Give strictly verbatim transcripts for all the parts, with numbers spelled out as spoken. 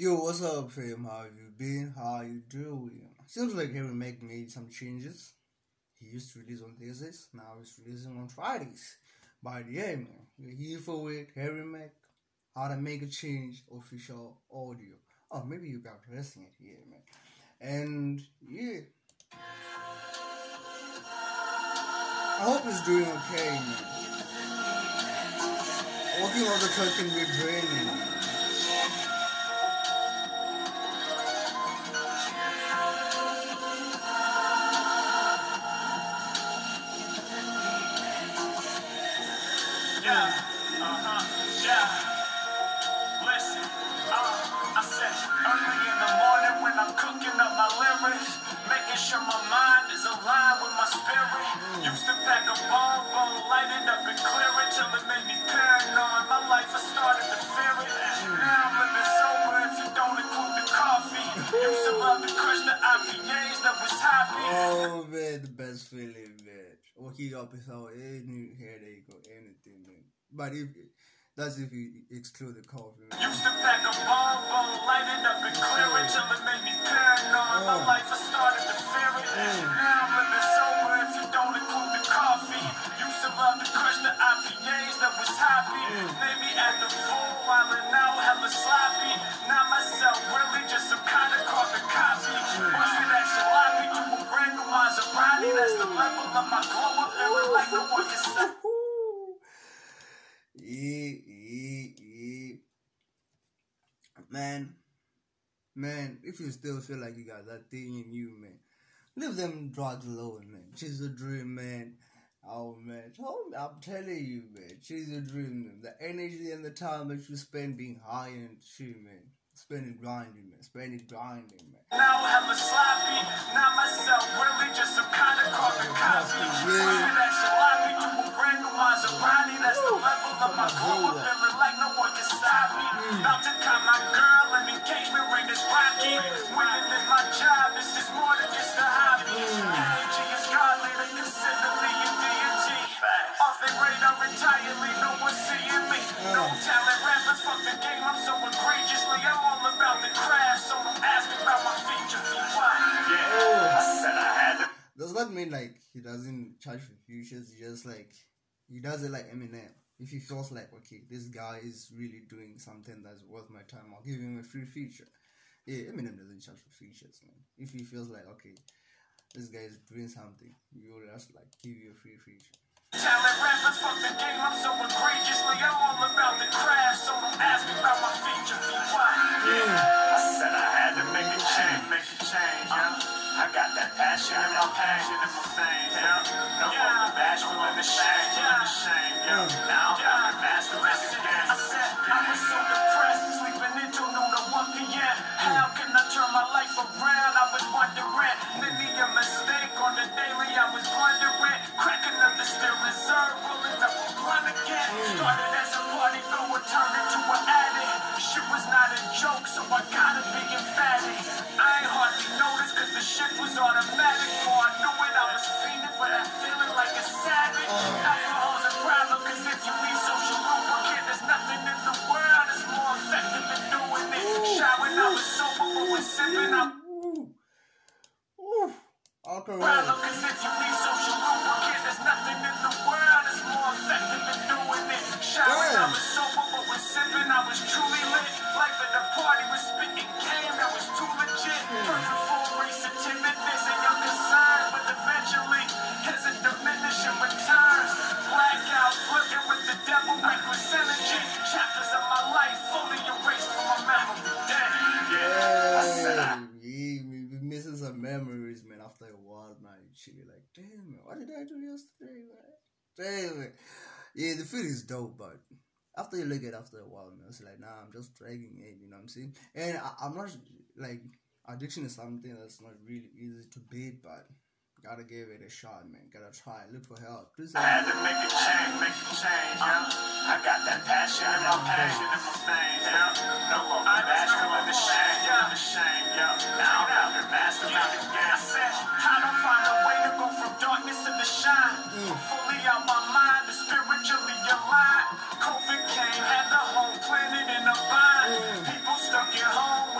Yo, what's up fam, how you been, how you doing? Seems like Harry Mack made some changes. He used to release on Thursdays, now he's releasing on Fridays. But yeah man, you're here for it, Harry Mack, How to Make a Change, official audio. Oh, maybe you got wrestling it, yeah man. And yeah, I hope he's doing okay man. Walking on the track can be draining man. My mind is aligned with my spirit. Used to pack a bomb, bone, light it up and clear it till it made me paranoid. My life, I started to fear it. Now I'm living sober if you don't include the coffee. Used to love the crush, the I P As that was happy. Oh man, the best feeling, man. Waking up without any headache or anything, man. But if that's if you exclude the coffee. Used to pack a bomb, bone, light it up and clear it till it made me paranoid. My life, I started to fear it. Now I'm living sober if you don't include the coffee. Used to love the crush, the I P As that was happy. Made me act a fool while I'm now hella sloppy. Now myself really just some kind of carbon copy. Once it actually lobby to a brand new Maserati. That's the level of my glow up and look like no one can stop. Man, man, if you still feel like you got that thing in you, man, leave them drugs alone, man. She's a dream, man. Oh, man. I'm telling you, man. She's a dream, man. The energy and the time that you spend being high and shit, man. Spend it grinding, man. Spend it grinding, man. Now I'm a sloppy. Now myself really just some kind of carbon copy. Living that shalabi to a brand new Maserati. That's the level of my glow. Feeling like no one can stop me. About to cut my girl and engagement ring is rocky. Winning is my job. This is more than just a hobby. Energy is godly. They consider me a deity. Off their radar entirely. No one seeing me. No talent rappers. Fuck the game. I'm so egregiously. I'm all about the craft. So don't ask me about my feature. Why? Yeah. Oh. I said I had to. Does that mean like he doesn't charge for futures? He just like he does it like Eminem. If he feels like, okay, this guy is really doing something that's worth my time, I'll give him a free feature. Yeah, Eminem doesn't charge for features, man. If he feels like, okay, this guy is doing something, you'll just like give you a free feature. Talent rappers fuck the game, I'm so egregiously, I'm all about the craft, so don't ask me about my feature, why? Yeah, I said I had to make a change, make a change, yeah. I got that passion and my passion and my fame. No more bashful and the shame, yeah. shame. Yeah. Now I'm a master at the game. I said I was so depressed, sleeping until noon to one P M How can I turn my life around? I was wondering, maybe a mistake on the daily. I was wondering, cracking up the still reserve, rolling up a blunt again. Started as a party goer, turned into an addict. Shit was not a joke, so I gotta be emphatic. I ain't hardly noticed. The shit was automatic, for I knew it, I was fiending for that feeling like a savage. Alcohol's a problem, cause if you be social lubricant, there's nothing in the world that's more effective than doing it. Showering, I was sober, but was sipping out. Problem, cause if you be social lubricant, there's nothing in the world that's more effective than doing it. Showering, I was sober, but was sipping, I was truly lit. Life at the party was spitting game, that was too legit. Perfect for timidness and your concern, but eventually his diminishing returns. Blackout, flipping with the devil, reckless energy. Chapters of my life fully erased from my memory. Damn. Yeah. Yeah, we we missing some memories, man. After a while, man, she be like, damn, man, what did I do yesterday, man? Damn it. Yeah, the food is dope, but after you look at it after a while, man, it's like, nah, I'm just dragging it. You know what I'm saying? And I, I'm not like. Addiction is something that's not really easy to beat, but gotta give it a shot, man. Gotta try, look for help. Please, I had to make a change, make a change, yeah. I got that passion and my passion and my fame, yeah. No more bashful and the shame, yeah. The shame, yeah. Now I'm out here mastering the game. I said, how to find a way to go from darkness to the shine. Mm. Fully out my mind, the spiritually aligned. COVID came, had the whole planet in a bind. Mm. People stuck at home.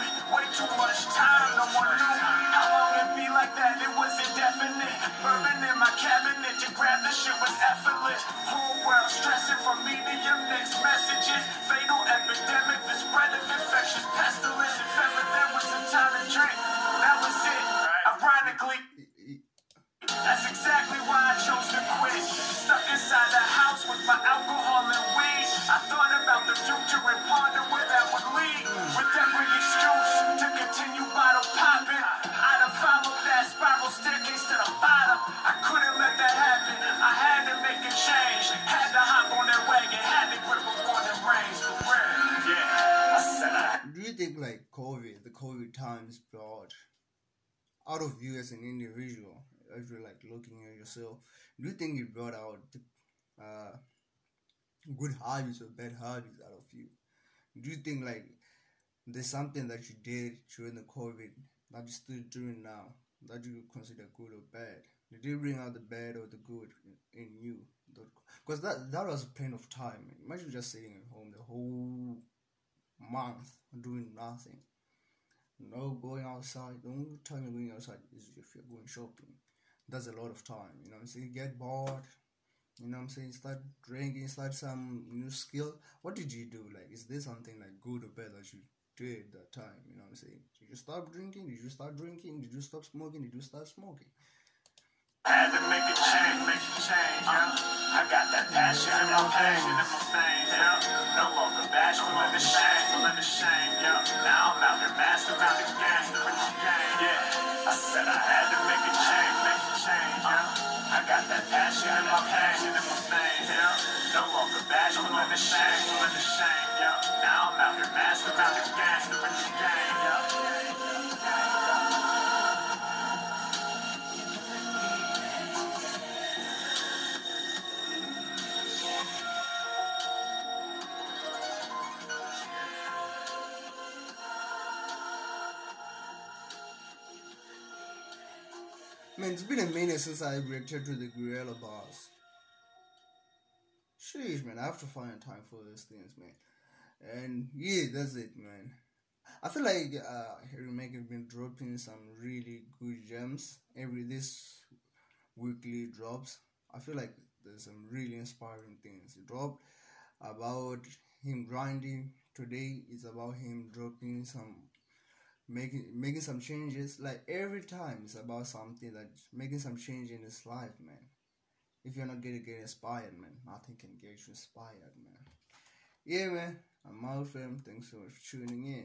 like COVID, the COVID times brought out of you as an individual, as you're like looking at yourself, do you think it brought out uh, good habits or bad habits out of you? Do you think like there's something that you did during the COVID that you're still doing now that you consider good or bad? Did it bring out the bad or the good in you? Because that, that was a pain of time. Imagine just sitting at home the whole month doing nothing. No going outside. The only time you're going outside is if you're going shopping. That's a lot of time. You know what I'm saying? Get bored. You know what I'm saying? Start drinking. Start some new skill. What did you do? Like, is there something like good or bad that you did that time? You know what I'm saying? Did you stop drinking? Did you start drinking? Did you stop smoking? Did you start smoking? Had to make a change, make a change, yeah. I got that passion in my veins, in my veins, yeah. No longer bashful, in the shame, in the shame, yeah. Now I'm out here master, out the game, yeah. I said I had to make a change, make a change, yeah. I got that passion in my veins, in my veins, yeah. No longer bashful, in the shame, in the shame, yeah. Now I'm out here master, out the game, in the game, yeah. Man, it's been a minute since I reacted to the gorilla bars. Sheesh, man, I have to find time for those things, man. And yeah, that's it, man. I feel like uh, Harry Mack has been dropping some really good gems every this weekly drops. I feel like there's some really inspiring things. He dropped about him grinding. Today is about him dropping some. Making making some changes. Like every time it's about something that's making some change in his life, man. If you're not gonna get inspired, man, nothing can get you inspired, man. Yeah, man, I'm out, fam. Thanks so much for tuning in.